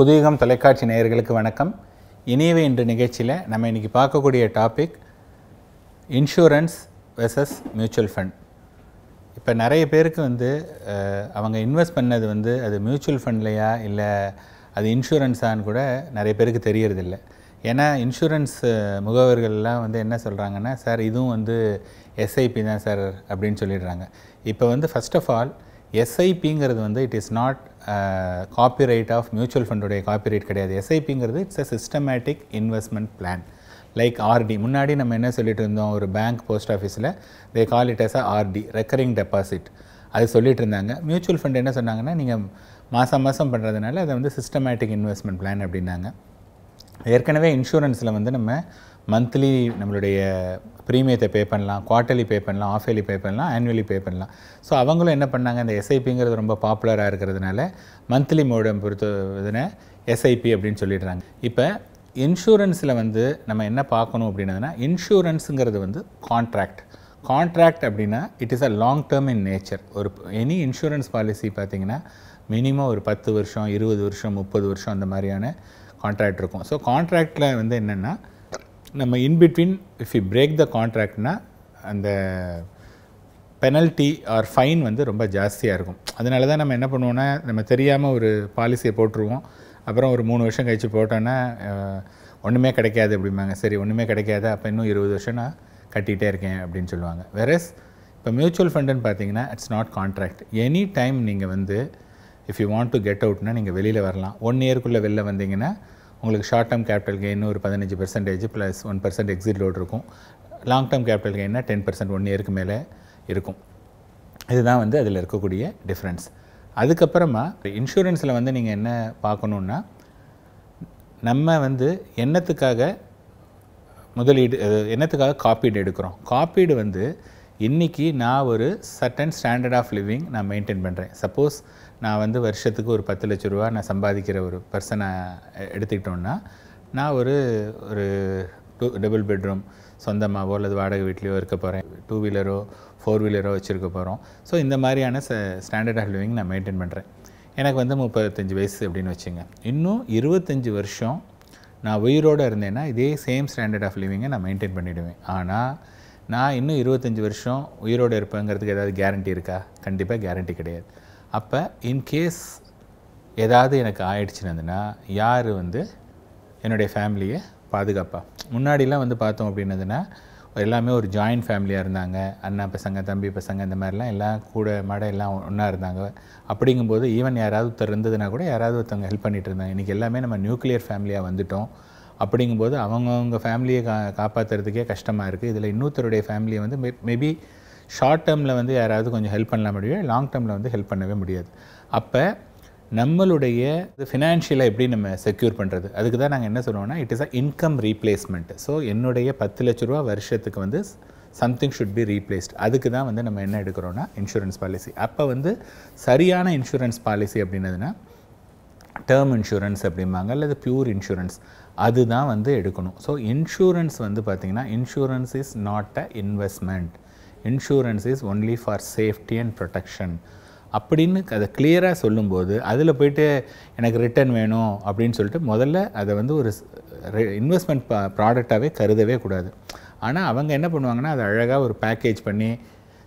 புதியகம் தொலைக்காட்சி நேயர்களுக்கு வணக்கம். இனியவை இன்று நிகழ்ச்சியில் நம்ம இன்றைக்கி பார்க்கக்கூடிய topic insurance versus mutual fund. இப்போ நிறைய பேருக்கு அவங்க இன்வெஸ்ட் பண்ணது அது மியூச்சுவல் ஃபண்ட்லையா இல்லை அது இன்சூரன்ஸான்னு கூட நிறைய பேருக்கு தெரியறதில்ல. ஏன்னா இன்சூரன்ஸ் முகவர்கள்லாம் என்ன சொல்கிறாங்கன்னா, சார் இதுவும் எஸ்ஐபி தான் சார் அப்படின்னு சொல்லிடுறாங்க. இப்போ ஃபர்ஸ்ட் ஆஃப் ஆல் எஸ்ஐபிங்கிறது it is not copyright of mutual ஃபண்டுடைய காப்பிரைட் கிடையாது. எஸ்ஐபிங்கிறது it's a systematic investment plan like RD. முன்னாடி நம்ம என்ன சொல்லிட்டு இருந்தோம், ஒரு பேங்க் போஸ்ட் ஆஃபீஸில் they call it as a RD, recurring deposit, அது சொல்லிட்டு இருந்தாங்க. மியூச்சுவல் ஃபண்ட் என்ன சொன்னாங்கன்னா, நீங்கள் மாதம் மாதம் பண்ணுறதுனால அதை சிஸ்டமேட்டிக் இன்வெஸ்ட்மெண்ட் பிளான் அப்படின்னாங்க. ஏற்கனவே இன்சூரன்ஸில் நம்ம மந்த்லி நம்மளுடைய ப்ரீமியத்தை பே பண்ணலாம், குவார்ட்டர்லி பே பண்ணலாம், ஆஃப் இயர்லி பே பண்ணலாம், ஆனுவலி பே பண்ணலாம். ஸோ அவங்களும் என்ன பண்ணாங்க, இந்த எஸ்ஐபிங்கிறது ரொம்ப பாப்புலராக இருக்கிறதுனால மந்த்லி மோடம் பொறுத்ததுன எஸ்ஐபி அப்படின்னு சொல்லிடுறாங்க. இப்போ இன்சூரன்ஸில் நம்ம என்ன பார்க்கணும் அப்படின்னதுனா, இன்சூரன்ஸுங்கிறது கான்ட்ராக்ட் அப்படின்னா it is a long term in nature. ஒரு எனி இன்சூரன்ஸ் பாலிசி பார்த்திங்கன்னா மினிமம் ஒரு 10 வருஷம், 20 வருஷம், 30 வருஷம் அந்த மாதிரியான கான்ட்ராக்ட் இருக்கும். ஸோ கான்ட்ராக்டில் என்னென்னா, நம்ம in between if you break the கான்ட்ராக்ட்னா அந்த பெனல்ட்டி ஆர் ஃபைன் ரொம்ப ஜாஸ்தியாக இருக்கும். அதனால தான் நம்ம என்ன பண்ணுவோன்னா, நம்ம தெரியாமல் ஒரு பாலிசியை போட்டுருவோம், அப்புறம் ஒரு 3 வருஷம் கழித்து போட்டோன்னா ஒன்றுமே கிடைக்காது அப்படிம்பாங்க. சரி ஒன்றுமே கிடைக்காது, அப்போ இன்னும் 20 வருஷம் நான் கட்டிகிட்டே இருக்கேன் அப்படின்னு சொல்லுவாங்க. வேறஸ் இப்போ மியூச்சுவல் ஃபண்டுன்னு பார்த்தீங்கன்னா it's not contract. Any time நீங்கள் if you want to get outனா நீங்கள் வெளியில் வரலாம். 1 இயர்க்குள்ளே வெளில வந்தீங்கன்னா உங்களுக்கு ஷார்ட் டேர்ம் கேபிட்டல் கெயின் ஒரு 15% ப்ளஸ் 1% எக்ஸிட் லோட் இருக்கும். லாங் டேர்ம் கேபிட்டல் கெயின்னா 10% 1 இயருக்கு மேலே இருக்கும். இதுதான் அதில் இருக்கக்கூடிய டிஃப்ரென்ஸ். அதுக்கப்புறமா இன்சூரன்ஸில் நீங்கள் என்ன பார்க்கணுன்னா, நம்ம என்னத்துக்காக முதலீடு, என்னத்துக்காக காப்பீடு எடுக்கிறோம். காப்பீடு இன்றைக்கி நான் ஒரு சர்டன் ஸ்டாண்டர்ட் ஆஃப் லிவிங் நான் மெயின்டைன் பண்ணுறேன். சப்போஸ் நான் வருஷத்துக்கு ஒரு 10 லட்ச ரூபா நான் சம்பாதிக்கிற ஒரு பர்சனை எடுத்துக்கிட்டோன்னா, நான் ஒரு ஒரு 2 டபுள் பெட்ரூம் சொந்தமாகவோ அல்லது வாடகை வீட்லேயோ இருக்க போகிறேன், 2 வீலரோ 4 வீலரோ வச்சுருக்க போகிறோம். ஸோ இந்த மாதிரியான ஸ்டாண்டர்ட் ஆஃப் லிவிங் நான் மெயின்டைன் பண்ணுறேன். எனக்கு 35 வயசு அப்படின்னு வச்சுங்க. இன்னும் 25 வருஷம் நான் உயிரோடு இருந்தேன்னா இதே சேம் ஸ்டாண்டர்ட் ஆஃப் லிவிங்கை நான் மெயின்டைன் பண்ணிவிடுவேன். ஆனால் நான் இன்னும் 25 வருஷம் உயிரோடு இருப்பேங்கிறதுக்கு ஏதாவது கேரண்டி இருக்கா? கண்டிப்பாக கேரண்டி கிடையாது. அப்போ இன்கேஸ் ஏதாவது எனக்கு ஆயிடுச்சுனதுன்னா யார் என்னுடைய ஃபேமிலியை பாதுகாப்பா? முன்னாடிலாம் பார்த்தோம் அப்படின்னதுன்னா எல்லாமே ஒரு ஜாயிண்ட் ஃபேமிலியாக இருந்தாங்க. அண்ணா பசங்க, தம்பி பசங்க, இந்த மாதிரிலாம் எல்லாம் கூட மாட எல்லாம் ஒன்றா இருந்தாங்க. அப்படிங்கும்போது ஈவன் யாராவது ஒருத்தர் இருந்ததுன்னா கூட யாராவது ஒருத்தவங்க ஹெல்ப் பண்ணிகிட்டு இருந்தாங்க. இன்றைக்கி எல்லாமே நம்ம நியூக்ளியர் ஃபேமிலியாக வந்துவிட்டோம். அப்படிங்கும்போது அவங்கவுங்க ஃபேமிலியை காப்பாற்றுறதுக்கே கஷ்டமாக இருக்குது. இதில் இன்னொருத்தருடைய ஃபேமிலியை மேபி ஷார்ட் டேர்மில் யாராவது கொஞ்சம் ஹெல்ப் பண்ணலாம் முடியும், லாங் டேர்மில் ஹெல்ப் பண்ணவே முடியாது. அப்போ நம்மளுடைய ஃபினான்ஷியலை எப்படி நம்ம செக்யூர் பண்ணுறது, அதுக்கு தான் நாங்கள் என்ன சொல்லுவோம்னா it is a income replacement. So என்னுடைய 10 லட்ச ரூபா வருஷத்துக்கு சம்திங் ஷுட் பி ரீப்ளேஸ்ட். அதுக்கு தான் நம்ம என்ன எடுக்கிறோன்னா இன்சூரன்ஸ் பாலிசி. அப்போ சரியான இன்சூரன்ஸ் பாலிசி அப்படின்னதுன்னா டேர்ம் இன்சூரன்ஸ் அப்படிம்பாங்க அல்லது பியூர் இன்சூரன்ஸ், அதுதான் எடுக்கணும். ஸோ இன்சூரன்ஸ் பார்த்திங்கன்னா insurance is not a investment, insurance is only for safety and protection அப்படின்னு அதை கிளியராக சொல்லும்போது, அதில் போய்ட்டு எனக்கு ரிட்டர்ன் வேணும் அப்படின்னு சொல்லிட்டு முதல்ல அதை ஒரு இன்வெஸ்ட்மெண்ட் ப்ராடக்டாகவே கருதவே கூடாது. ஆனால் அவங்க என்ன பண்ணுவாங்கன்னா அதை அழகாக ஒரு பேக்கேஜ் பண்ணி,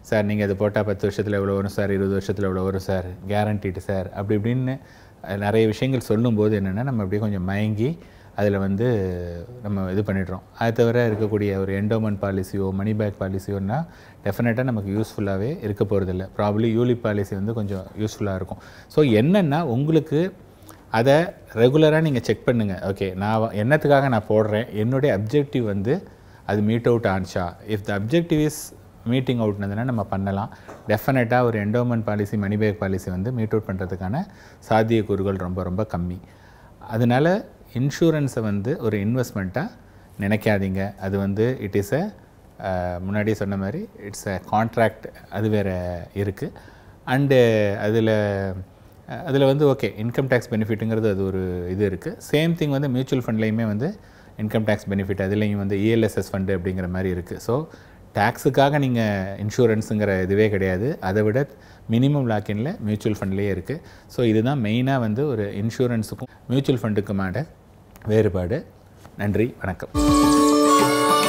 சார் நீங்கள் அதை போட்டால் 10 வருஷத்தில் எவ்வளோ வரும் சார், 20 வருஷத்தில் எவ்வளோ வரும் சார், கேரண்டிட்டு சார், அப்படி இப்படின்னு நிறைய விஷயங்கள் சொல்லும்போது என்னென்னா நம்ம அப்படியே கொஞ்சம் மயங்கி அதில் நம்ம இது பண்ணிடுறோம். அது தவிர இருக்கக்கூடிய ஒரு என்டோமெண்ட் பாலிசியோ மணி பேக் பாலிசியோன்னா டெஃபினட்டாக நமக்கு யூஸ்ஃபுல்லாகவே இருக்க போகிறதில்ல. ப்ராப்ளி யூலிப் பாலிசி கொஞ்சம் யூஸ்ஃபுல்லாக இருக்கும். ஸோ என்னென்னா உங்களுக்கு அதை ரெகுலராக நீங்கள் செக் பண்ணுங்கள். ஓகே, நான் என்னத்துக்காக நான் போடுறேன், என்னுடைய அப்ஜெக்டிவ் அது மீட் அவுட் ஆன்ச்சா? If the objective is meeting அவுட்னதுன்னா நம்ம பண்ணலாம். டெஃபினட்டாக ஒரு endowment policy money back policy meet out பண்ணுறதுக்கான சாத்தியக்கூறுகள் ரொம்ப ரொம்ப கம்மி. அதனால் இன்சூரன்ஸை ஒரு இன்வெஸ்ட்மெண்ட்டாக நினைக்காதீங்க. அது இட் இஸ் அ, முன்னாடியே சொன்ன மாதிரி இட்ஸ் அ கான்ட்ராக்ட், அது வேறு இருக்குது. அண்டு அதில் ஓகே இன்கம் டேக்ஸ் பெனிஃபிட்டுங்கிறது அது ஒரு இது இருக்குது. சேம் திங் மியூச்சுவல் ஃபண்ட்லேயுமே இன்கம் டேக்ஸ் பெனிஃபிட், அதுலேயும் ELSS ஃபண்டு அப்படிங்கிற மாதிரி இருக்குது. ஸோ டாக்ஸுக்காக நீங்கள் இன்சூரன்ஸுங்கிற இதுவே கிடையாது. அதை விட மினிமம் லாக்கின்ல மியூச்சுவல் ஃபண்ட்லேயே இருக்குது. ஸோ இதுதான் மெயினாக வந்து ஒரு இன்சூரன்ஸுக்கும் மியூச்சுவல் ஃபண்டுக்குமான வேறுபாடு. நன்றி, வணக்கம்.